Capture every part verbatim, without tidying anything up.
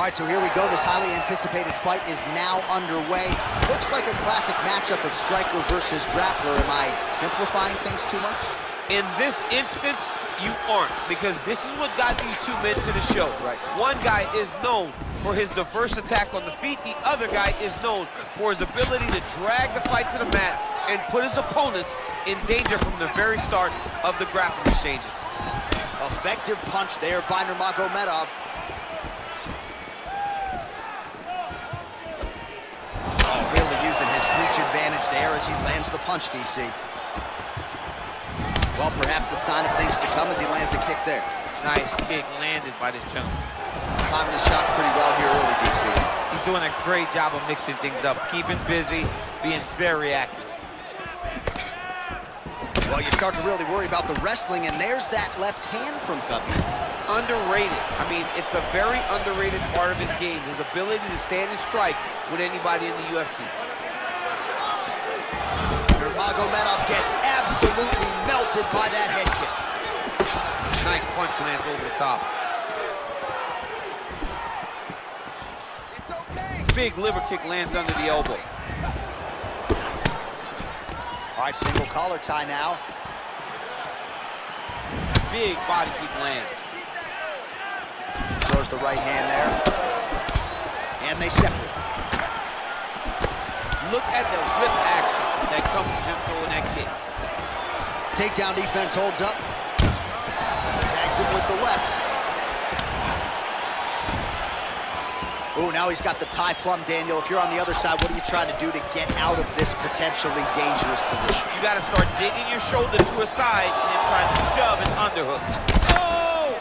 All right, so here we go. This highly anticipated fight is now underway. Looks like a classic matchup of striker versus grappler. Am I simplifying things too much? In this instance, you aren't, because this is what got these two men to the show. Right. One guy is known for his diverse attack on the feet. The other guy is known for his ability to drag the fight to the mat and put his opponents in danger from the very start of the grappling exchanges. Effective punch there by Nurmagomedov. Oh, really using his reach advantage there as he lands the punch, D C. Well, perhaps a sign of things to come as he lands a kick there. Nice kick landed by this gentleman. Timing his shots pretty well here early, D C. He's doing a great job of mixing things up, keeping busy, being very active. Well, you start to really worry about the wrestling, and there's that left hand from Khabib. Underrated. I mean, it's a very underrated part of his game, his ability to stand and strike with anybody in the U F C. Nurmagomedov gets absolutely melted by that head kick. Nice punch lands over the top. It's okay. Big liver kick lands under the elbow. All right, single collar tie now. Big body kick lands. Throws the right hand there. And they separate. Look at the whip action that comes from him throwing that kick. Takedown defense holds up. Tags him with the left. Oh, now he's got the tie plumb, Daniel. If you're on the other side, what are you trying to do to get out of this potentially dangerous position? You got to start digging your shoulder to a side and then trying to shove an underhook. Oh!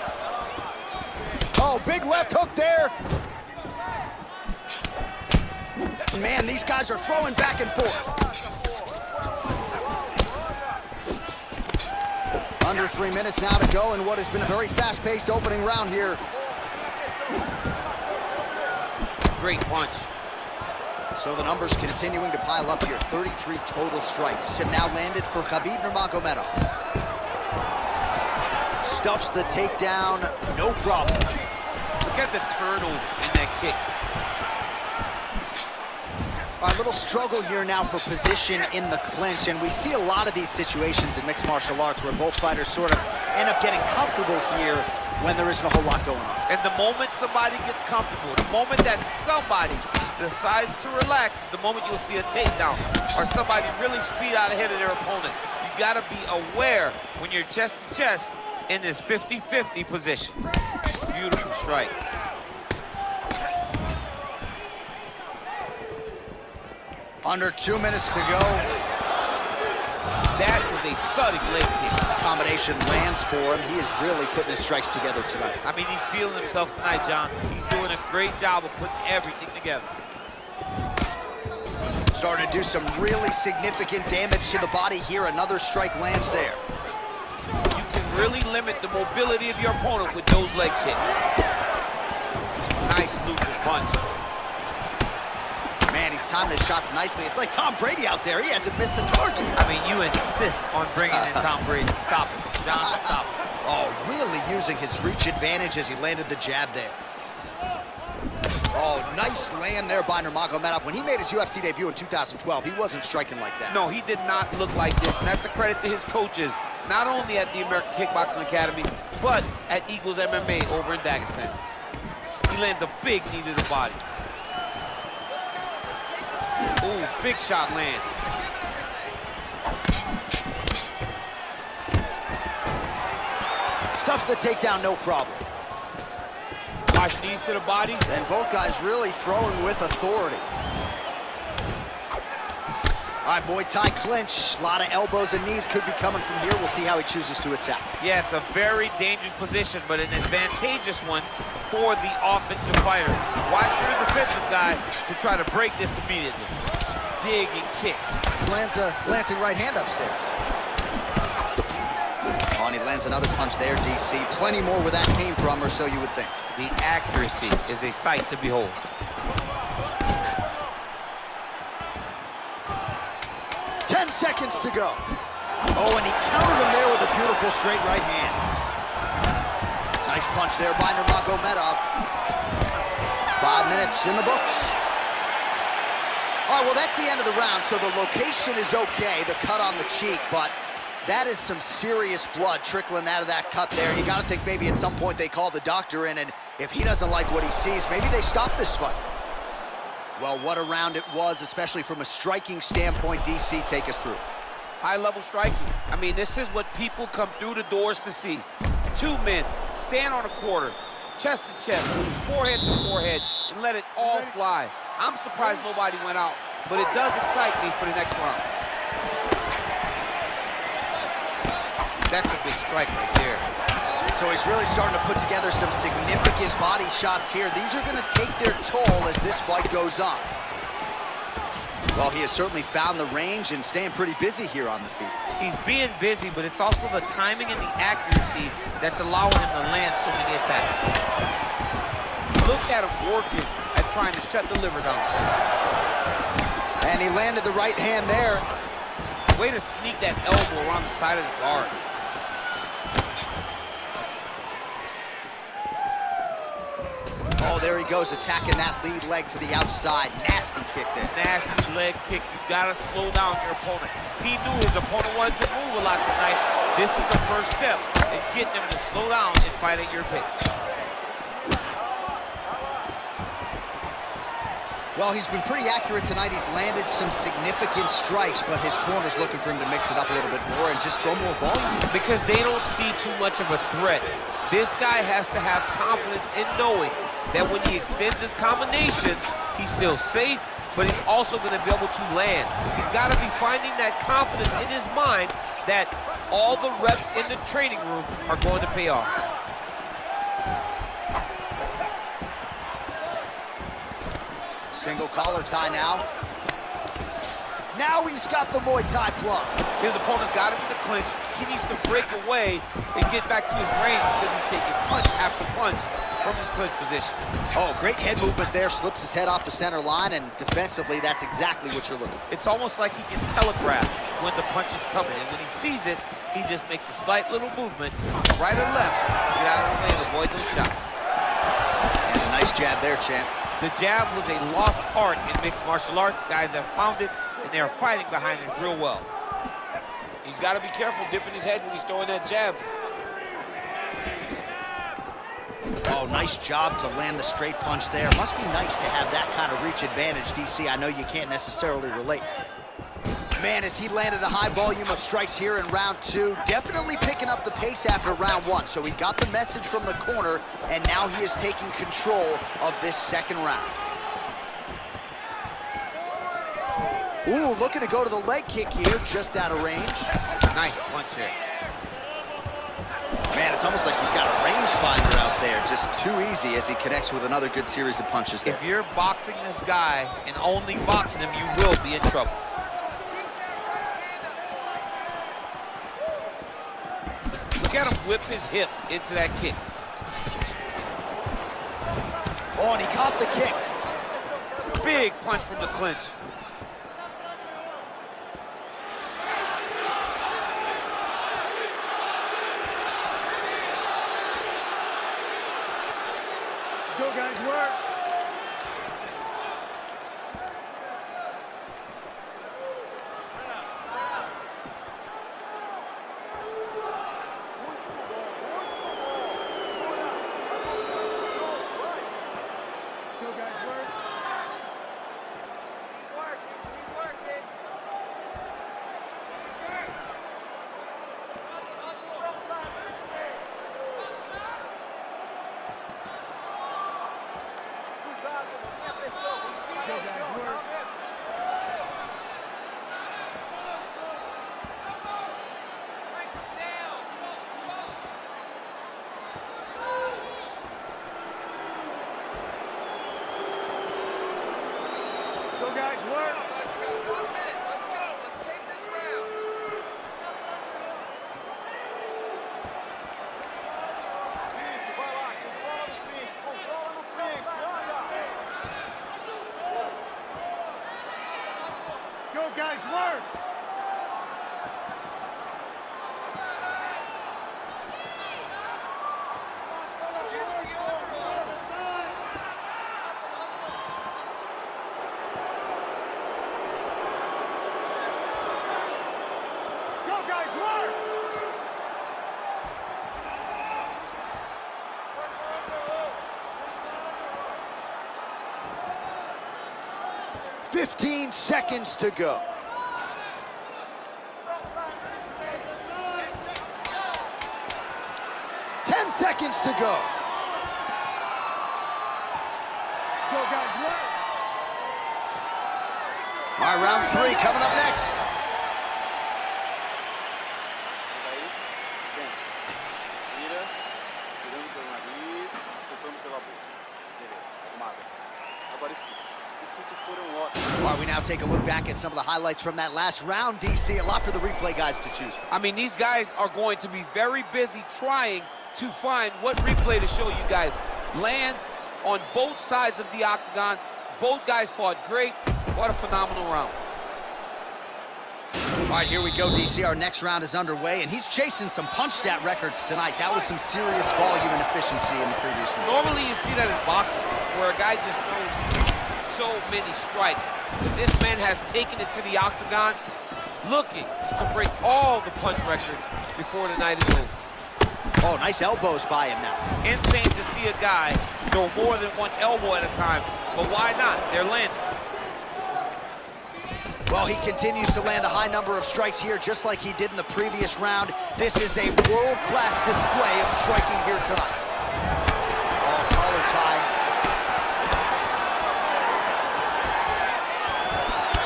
Oh, big left hook there. Man, these guys are throwing back and forth. Under three minutes now to go in what has been a very fast-paced opening round here. Great punch. So the numbers continuing to pile up here. thirty-three total strikes have now landed for Khabib Nurmagomedov. Stuffs the takedown, no problem. Look at the turnover in that kick. All right, little struggle here now for position in the clinch, and we see a lot of these situations in mixed martial arts where both fighters sort of end up getting comfortable here when there isn't a whole lot going on. And the moment somebody gets comfortable, the moment that somebody decides to relax, the moment you'll see a takedown or somebody really speed out ahead of their opponent. You gotta be aware when you're chest to chest in this fifty fifty position. Beautiful strike. Under two minutes to go. That was a thudding leg kick. Combination lands for him. He is really putting his strikes together tonight. I mean, he's feeling himself tonight, John. He's doing a great job of putting everything together. Starting to do some really significant damage to the body here. Another strike lands there. You can really limit the mobility of your opponent with those leg kicks. Nice looping punch. Man, he's timing his shots nicely. It's like Tom Brady out there. He hasn't missed the target. I mean, you insist on bringing in Tom Brady. Stop him. John, stop him. Oh, really using his reach advantage as he landed the jab there. Oh, nice land there by Nurmagomedov. When he made his U F C debut in two thousand twelve, he wasn't striking like that. No, he did not look like this, and that's a credit to his coaches, not only at the American Kickboxing Academy, but at Eagles M M A over in Dagestan. He lands a big knee to the body. Ooh, big shot lands. Stuffs the takedown, no problem. Nice knees to the body. And both guys really throwing with authority. All right, Muay Thai clinch. A lot of elbows and knees could be coming from here. We'll see how he chooses to attack. Yeah, it's a very dangerous position, but an advantageous one for the offensive fighter. Watch for the defensive guy to try to break this immediately. Dig and kick. Lands a glancing right hand upstairs. Oh, and he lands another punch there, D C. Plenty more where that came from, or so you would think. The accuracy is a sight to behold. Ten seconds to go. Oh, and he countered him there with a beautiful straight right hand. Nice punch there by Nurmagomedov. minutes in the books. All right, well, that's the end of the round, so the location is okay, the cut on the cheek, but that is some serious blood trickling out of that cut there. You gotta think maybe at some point they call the doctor in, and if he doesn't like what he sees, maybe they stop this fight. Well, what a round it was, especially from a striking standpoint. D C, take us through. High-level striking. I mean, this is what people come through the doors to see. Two men stand on a quarter, chest to chest, forehead to forehead, and let it all fly. I'm surprised nobody went out, but it does excite me for the next round. That's a big strike right there. So he's really starting to put together some significant body shots here. These are gonna take their toll as this fight goes on. Well, he has certainly found the range and staying pretty busy here on the feet. He's being busy, but it's also the timing and the accuracy that's allowing him to land so many attacks. Look at him working at trying to shut the liver down. And he landed the right hand there. Way to sneak that elbow around the side of the guard. Oh, there he goes, attacking that lead leg to the outside. Nasty kick there. Nasty leg kick. You gotta slow down your opponent. He knew his opponent wanted to move a lot tonight. This is the first step in getting him to slow down and fight at your pace. Well, he's been pretty accurate tonight. He's landed some significant strikes, but his corner's looking for him to mix it up a little bit more and just throw more volume. Because they don't see too much of a threat. This guy has to have confidence in knowing that when he extends his combinations, he's still safe, but he's also gonna be able to land. He's gotta be finding that confidence in his mind that all the reps in the training room are going to pay off. Single collar tie now. Now he's got the Muay Thai plug. His opponent's got him in the clinch. He needs to break away and get back to his range because he's taking punch after punch from his clinch position. Oh, great head movement there. Slips his head off the center line, and defensively, that's exactly what you're looking for. It's almost like he can telegraph when the punch is coming, and when he sees it, he just makes a slight little movement, right or left, get out of the way and avoid those shots. And a nice jab there, champ. The jab was a lost art in mixed martial arts. Guys have found it, and they are fighting behind it real well. He's got to be careful dipping his head when he's throwing that jab. Oh, nice job to land the straight punch there. Must be nice to have that kind of reach advantage, D C. I know you can't necessarily relate. Man, as he landed a high volume of strikes here in round two, definitely picking up the pace after round one. So he got the message from the corner, and now he is taking control of this second round. Ooh, looking to go to the leg kick here, just out of range. Nice punch here. Man, it's almost like he's got a range finder out there. Just too easy as he connects with another good series of punches there. If you're boxing this guy and only boxing him, you will be in trouble. Look at him whip his hip into that kick. Oh, and he caught the kick. Big punch from the clinch. Go, guys, work. Guys, work. Let's go. One minute. Let's go. Let's take this round. Go, guys, work. fifteen seconds to go. ten seconds to go. Let's go, guys. All right, round three coming up next. All right, we now take a look back at some of the highlights from that last round, D C. A lot for the replay guys to choose from. I mean, these guys are going to be very busy trying to find what replay to show you guys. Lands on both sides of the octagon. Both guys fought great. What a phenomenal round. All right, here we go, D C. Our next round is underway, and he's chasing some punch stat records tonight. That was some serious volume and efficiency in the previous round. Normally you see that in boxing, where a guy just throws so many strikes. But this man has taken it to the octagon, looking to break all the punch records before the night is over. Oh, nice elbows by him now. Insane to see a guy go more than one elbow at a time, but why not? They're landing. Well, he continues to land a high number of strikes here, just like he did in the previous round. This is a world-class display of striking here tonight. Oh, collar tie.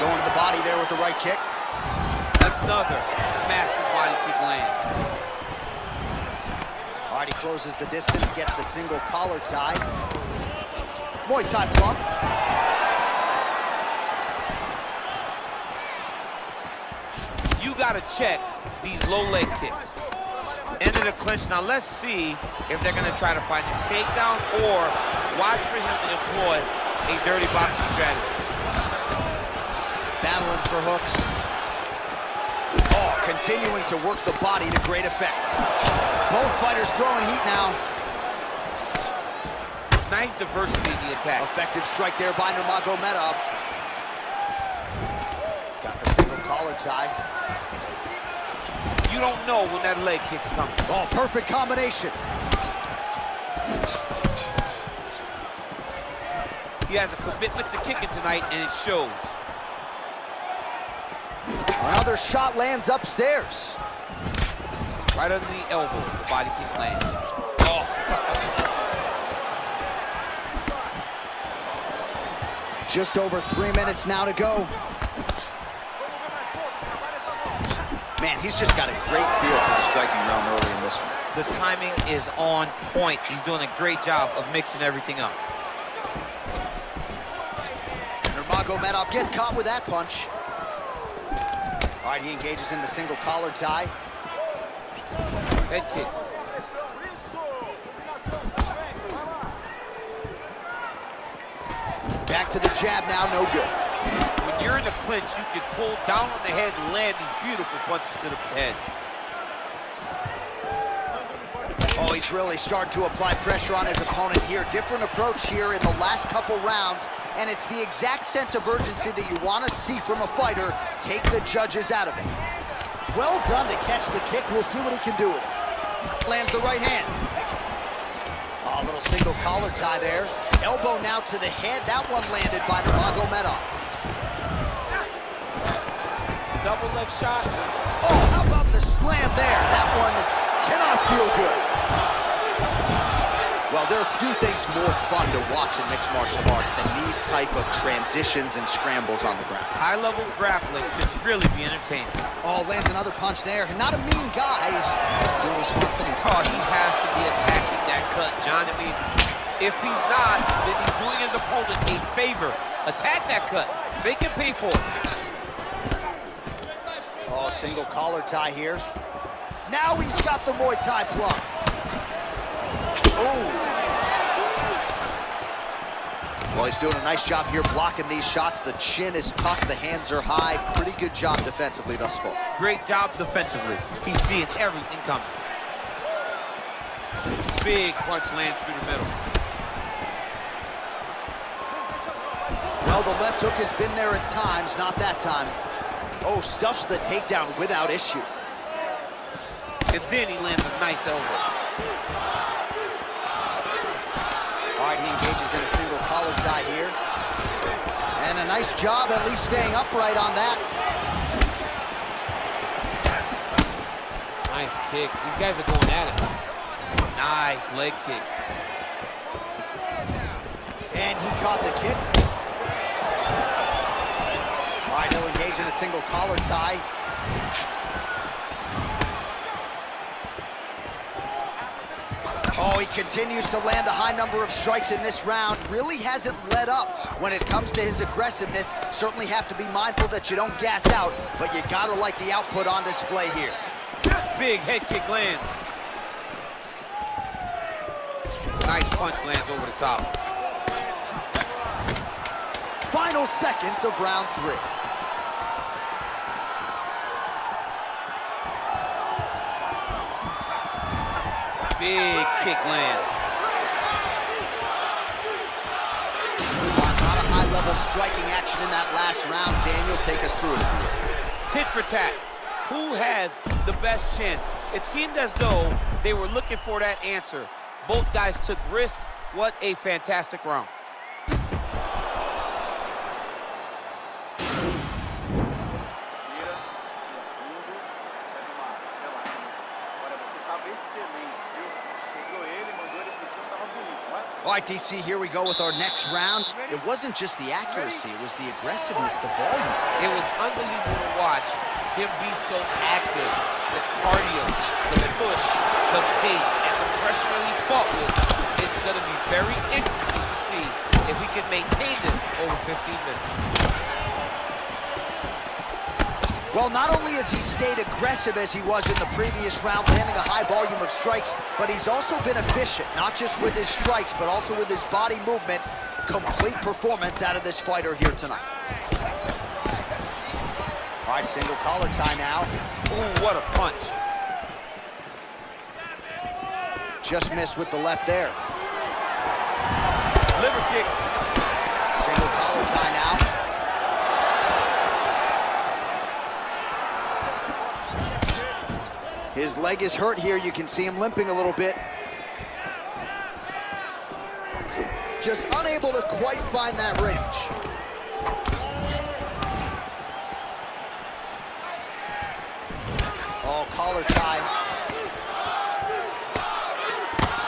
Going to the body there with the right kick. Another massive body kick land. He closes the distance, gets the single collar tie. Muay Thai plump. You got to check these low leg kicks. End of the clinch. Now let's see if they're going to try to find a takedown or watch for him to employ a dirty boxing strategy. Battling for hooks. Oh, continuing to work the body to great effect. Both fighters throwing heat now. Nice diversity in the attack. Effective strike there by Nurmagomedov. Got the single collar tie. You don't know when that leg kick's coming. Oh, perfect combination. He has a commitment to kicking tonight, and it shows. Another shot lands upstairs. Right under the elbow, the body kick lands. Oh. Just over three minutes now to go. Man, he's just got a great feel for the striking realm early in this one. The timing is on point. He's doing a great job of mixing everything up. Nurmagomedov gets caught with that punch. All right, he engages in the single collar tie. Head kick. Back to the jab now, no good. When you're in the clinch, you can pull down on the head and land these beautiful punches to the head. Oh, he's really starting to apply pressure on his opponent here. Different approach here in the last couple rounds, and it's the exact sense of urgency that you want to see from a fighter. Take the judges out of it. Well done to catch the kick. We'll see what he can do with it. Lands the right hand. Oh, a little single collar tie there. Elbow now to the head. That one landed by Nurmagomedov. Double leg shot. Oh, how about the slam there? That one cannot feel good. Well, there are few things more fun to watch in mixed martial arts than these type of transitions and scrambles on the ground. High-level grappling could really be entertaining. Oh, lands another punch there. Not a mean guy. He's just doing a smart thing. Oh, he has to be attacking that cut, John. I mean, if he's not, then he's doing his opponent a favor. Attack that cut. Make him pay for it. Oh, single collar tie here. Now he's got the Muay Thai plug. Oh. Well, he's doing a nice job here blocking these shots. The chin is tucked, the hands are high. Pretty good job defensively thus far. Great job defensively. He's seeing everything coming. Big punch lands through the middle. Well, the left hook has been there at times, not that time. Oh, stuffs the takedown without issue. And then he lands a nice elbow. All right, he engages in a single collar tie here. And a nice job at least staying upright on that. Nice kick. These guys are going at it. Nice leg kick. And he caught the kick. All right, he'll engage in a single collar tie. Oh, he continues to land a high number of strikes in this round. Really hasn't let up when it comes to his aggressiveness. Certainly have to be mindful that you don't gas out, but you gotta like the output on display here. Big head kick lands. Nice punch lands over the top. Final seconds of round three. Big kick lands. A lot of high-level striking action in that last round. Daniel, take us through it. Tit for tat. Who has the best chin? It seemed as though they were looking for that answer. Both guys took risk. What a fantastic round. All right, D C, here we go with our next round. It wasn't just the accuracy, it was the aggressiveness, the volume. It was unbelievable to watch him be so active. The cardio, the push, the pace, and the pressure he fought with. It's going to be very interesting to see if we can maintain this over fifteen minutes. Well, not only has he stayed aggressive as he was in the previous round, landing a high volume of strikes, but he's also been efficient, not just with his strikes, but also with his body movement. Complete performance out of this fighter here tonight. All right, single collar tie now. Ooh, what a punch. Just missed with the left there. Liver kick. Single collar tie now. His leg is hurt here. You can see him limping a little bit. Just unable to quite find that range. Oh, collar tie.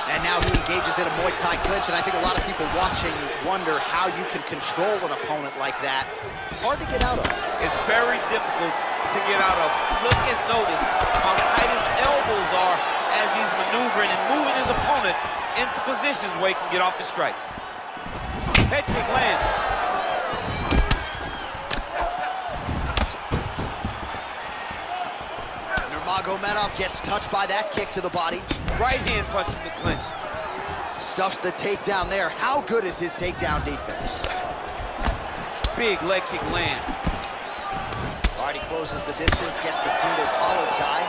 And now he engages in a Muay Thai clinch, and I think a lot of people watching wonder how you can control an opponent like that. Hard to get out of. It's very difficult to get out of. Look and notice how tight his elbows are as he's maneuvering and moving his opponent into positions where he can get off his strikes. Head kick lands. Nurmagomedov gets touched by that kick to the body. Right hand punch in the clinch. Stuffs the takedown there. How good is his takedown defense? Big leg kick land. All right, he closes the distance, gets the single collar tie.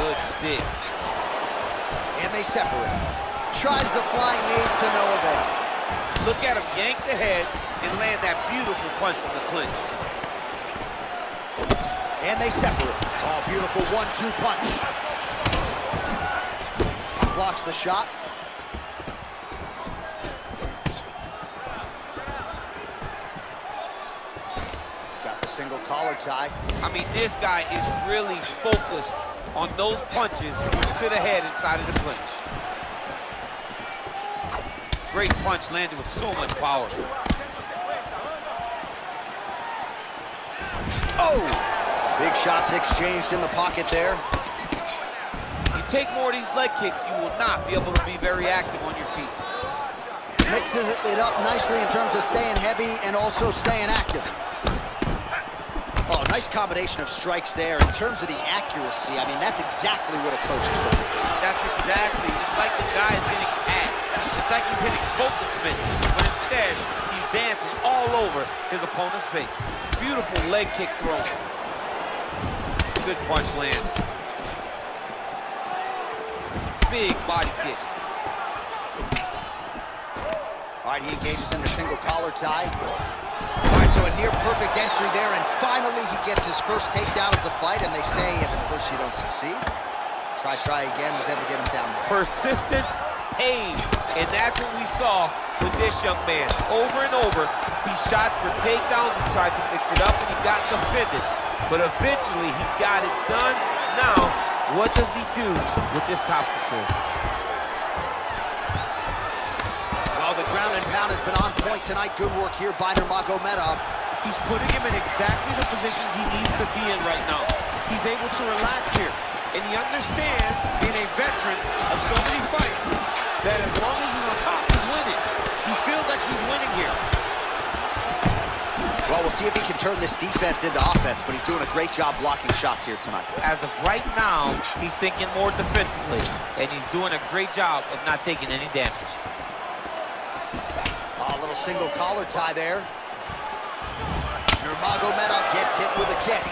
Good stick. And they separate. Tries the flying knee to no avail. Look at him yank the head and land that beautiful punch in the clinch. And they separate. Oh, beautiful one two punch. Blocks the shot. Got the single collar tie. I mean, this guy is really focused on those punches to the head inside of the clinch. Great punch landed with so much power. Oh! Big shots exchanged in the pocket there. Take more of these leg kicks, you will not be able to be very active on your feet. Mixes it up nicely in terms of staying heavy and also staying active. Oh, nice combination of strikes there. In terms of the accuracy, I mean, that's exactly what a coach is looking for. That's exactly. It's like the guy is hitting at. It's like he's hitting focus mitts, but instead, he's dancing all over his opponent's face. Beautiful leg kick throw. Good punch lands. Big body kick. All right, he engages in the single collar tie. All right, so a near-perfect entry there, and finally he gets his first takedown of the fight, and they say if at first you don't succeed, try, try again, was able to get him down there. Persistence, pain, and that's what we saw with this young man. Over and over, he shot for takedowns and tried to mix it up, and he got defended. But eventually, he got it done. Now, what does he do with this top control? Well, the ground and pound has been on point tonight. Good work here by Nurmagomedov. He's putting him in exactly the positions he needs to be in right now. He's able to relax here. And he understands, being a veteran of so many fights, that as long as he's on top, he's winning. He feels like he's winning here. Well, we'll see if he can turn this defense into offense, but he's doing a great job blocking shots here tonight. As of right now, he's thinking more defensively, and he's doing a great job of not taking any damage. Oh, a little single collar tie there. Nurmagomedov gets hit with a kick.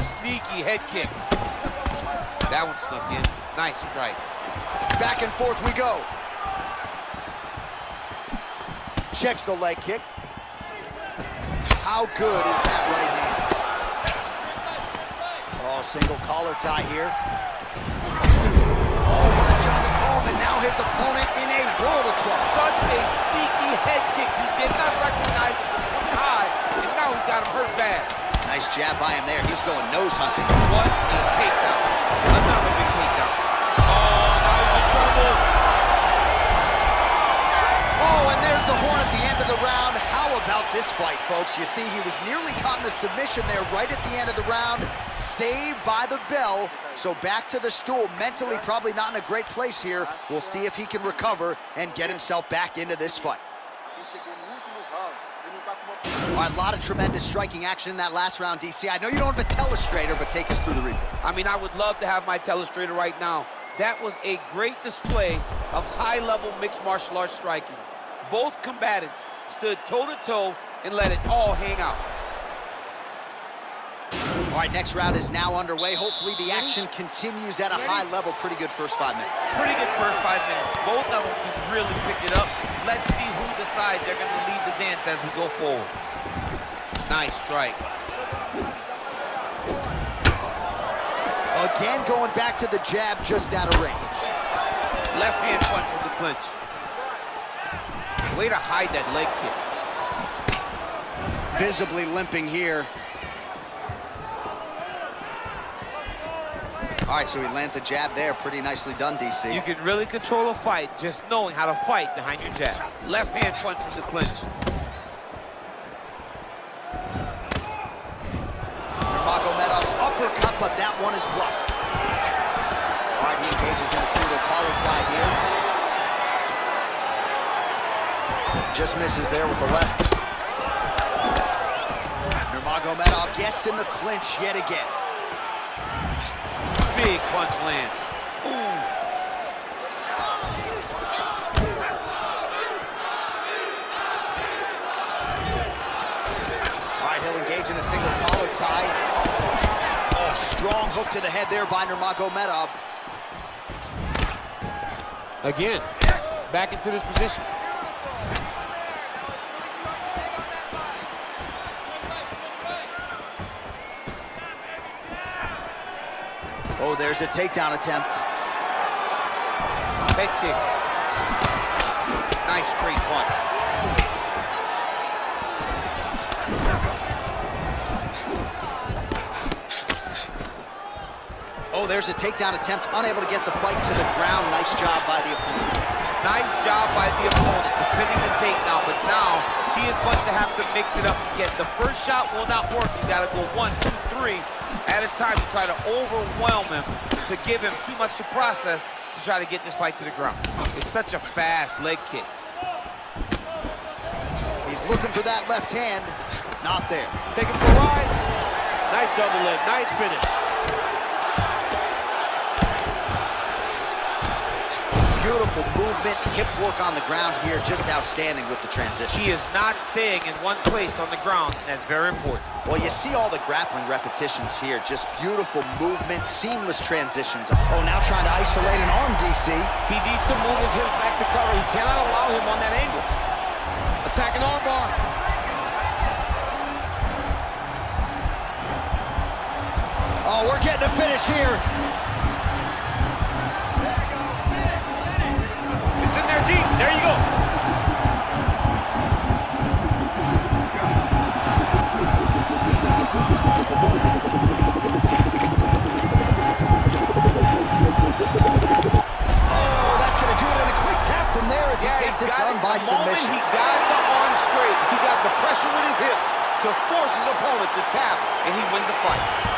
Sneaky head kick. That one snuck in. Nice right. Back and forth we go. Checks the leg kick. How good is that right hand? Oh, single collar tie here. Oh, what a Johnny Coleman, and now his opponent in a world of trouble. Such a sneaky head kick. He did not recognize it from high, and now he's got him hurt bad. Nice jab by him there. He's going nose hunting. What a takedown. Another big takedown. Oh, now he's in trouble. Oh, and there's the horn at the end of the round. How about this fight, folks? You see, he was nearly caught in a submission there right at the end of the round. Saved by the bell. So back to the stool. Mentally, probably not in a great place here. We'll see if he can recover and get himself back into this fight. All right, a lot of tremendous striking action in that last round, D C. I know you don't have a telestrator, but take us through the replay. I mean, I would love to have my telestrator right now. That was a great display of high-level mixed martial arts striking. Both combatants stood toe-to-toe and let it all hang out. All right, next round is now underway. Hopefully the action continues at a high level. Pretty good first five minutes. Pretty good first five minutes. Both of them can really pick it up. Let's see who decides they're going to lead the dance as we go forward. Nice strike. Again, going back to the jab, just out of range. Left hand punch from the clinch. Way to hide that leg kick. Visibly limping here. All right, so he lands a jab there. Pretty nicely done, D C. You can really control a fight just knowing how to fight behind your jab. Left hand punch from the clinch. Nurmagomedov's uppercut, but that one is blocked. All right, he engages in a single collar tie here. Just misses there with the left. Nurmagomedov gets in the clinch yet again. Big punch land. Ooh. All right, he'll engage in a single collar tie. Oh, strong hook to the head there by Nurmagomedov. Again, back into this position. Oh, there's a takedown attempt. Head kick. Nice straight punch. Oh, there's a takedown attempt. Unable to get the fight to the ground. Nice job by the opponent. Nice job by the opponent. Defending the takedown, but now he is going to have to mix it up again. The first shot will not work. He's got to go one, two, three at a time to try to overwhelm him, to give him too much to process, to try to get this fight to the ground. It's such a fast leg kick. He's looking for that left hand. Not there. Take it for a ride. Nice double leg. Nice finish. Beautiful movement, hip work on the ground here. Just outstanding with the transition. He is not staying in one place on the ground, and that's very important. Well, you see all the grappling repetitions here. Just beautiful movement, seamless transitions. Oh, now trying to isolate an arm, D C. He needs to move his hips back to cover. He cannot allow him on that angle. Attack an arm bar. Oh, we're getting a finish here. moment to tap, and he wins the fight.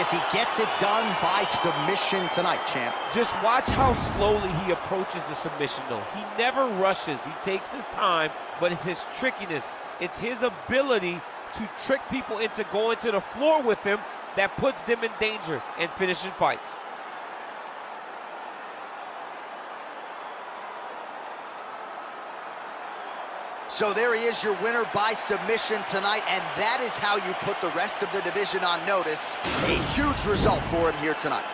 As he gets it done by submission tonight, champ. Just watch how slowly he approaches the submission, though. He never rushes. He takes his time, but it's his trickiness. It's his ability to trick people into going to the floor with him that puts them in danger and finishing fights. So there he is, your winner by submission tonight, and that is how you put the rest of the division on notice. A huge result for him here tonight.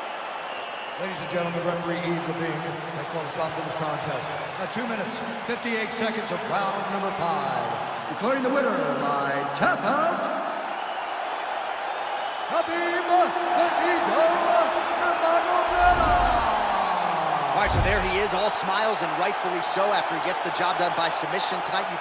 Ladies and gentlemen, referee Eve Labib has called a stop to this contest. At two minutes, fifty-eight seconds of round number five. Declaring the winner by tap out, Khabib the Eagle Nurmagomedov. All right, so there he is, all smiles, and rightfully so, after he gets the job done by submission tonight. You